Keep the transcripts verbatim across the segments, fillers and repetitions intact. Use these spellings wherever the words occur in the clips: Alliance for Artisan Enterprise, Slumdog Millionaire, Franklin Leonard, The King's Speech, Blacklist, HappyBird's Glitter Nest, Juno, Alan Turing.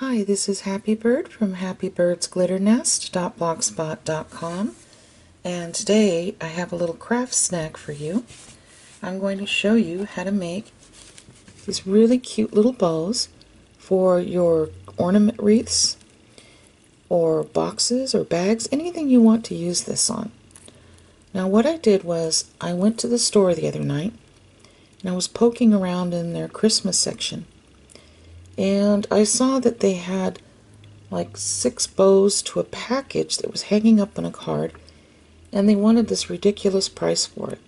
Hi, this is Happy Bird from happy birds glitter nest dot blogspot dot com, and today I have a little craft snack for you. I'm going to show you how to make these really cute little bows for your ornament wreaths or boxes or bags, anything you want to use this on. Now what I did was I went to the store the other night and I was poking around in their Christmas section. And I saw that they had like six bows to a package that was hanging up on a card, and they wanted this ridiculous price for it.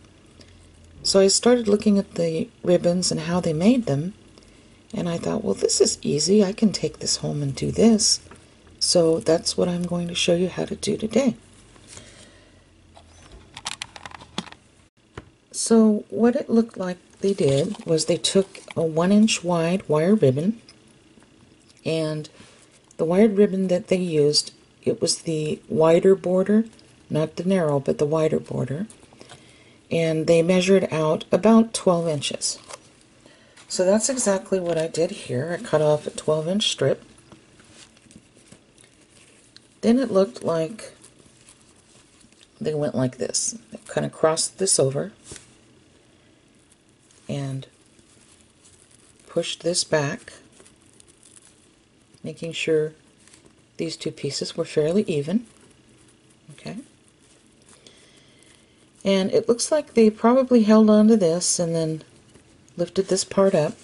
So I started looking at the ribbons and how they made them, and I thought, well, this is easy. I can take this home and do this. So that's what I'm going to show you how to do today. So what it looked like they did was they took a one inch wide wire ribbon, and the wired ribbon that they used, it was the wider border, not the narrow, but the wider border, and they measured out about twelve inches. So that's exactly what I did here. I cut off a twelve inch strip. Then it looked like they went like this. They kind of crossed this over and pushed this back, making sure these two pieces were fairly even. Okay. And it looks like they probably held on to this and then lifted this part up.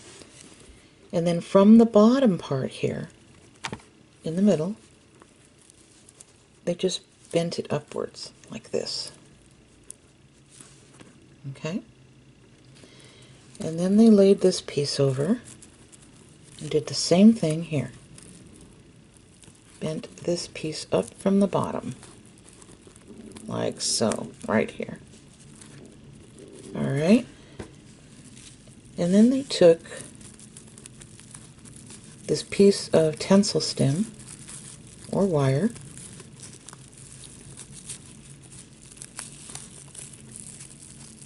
And then from the bottom part here, in the middle, they just bent it upwards like this. Okay. And then they laid this piece over and did the same thing here. Bent this piece up from the bottom, like so, right here. Alright, and then they took this piece of tensile stem or wire,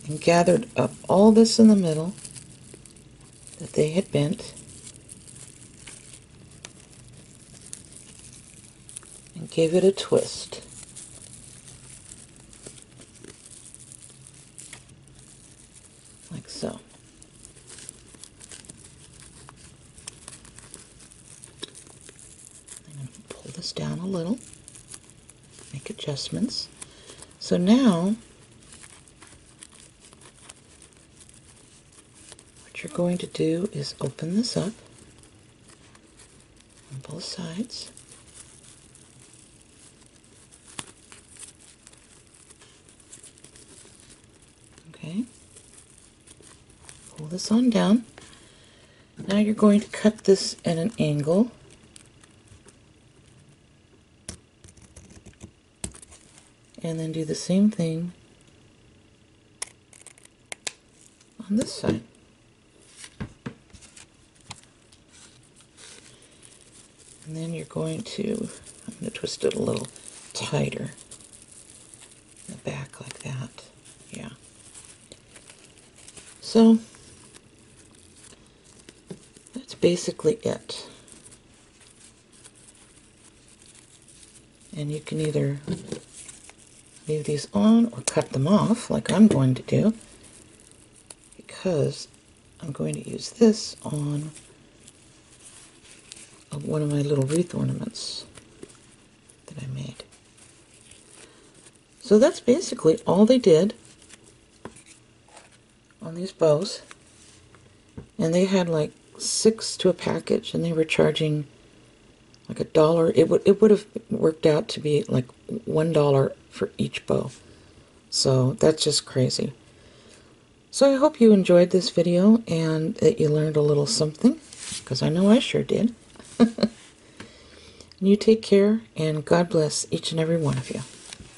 and gathered up all this in the middle that they had bent, and gave it a twist. Like so. I'm going to pull this down a little, make adjustments. So now what you're going to do is open this up on both sides. This on down. Now you're going to cut this at an angle and then do the same thing on this side. And then you're going to, I'm going to twist it a little tighter in the back like that. Yeah. So basically it. And you can either leave these on or cut them off like I'm going to do, because I'm going to use this on one of my little wreath ornaments that I made. So that's basically all they did on these bows, and they had like six to a package, and they were charging like a dollar. It would it would have worked out to be like one dollar for each bow. So that's just crazy. So I hope you enjoyed this video and that you learned a little something, because I know I sure did. And you take care, and God bless each and every one of you.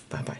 Bye bye.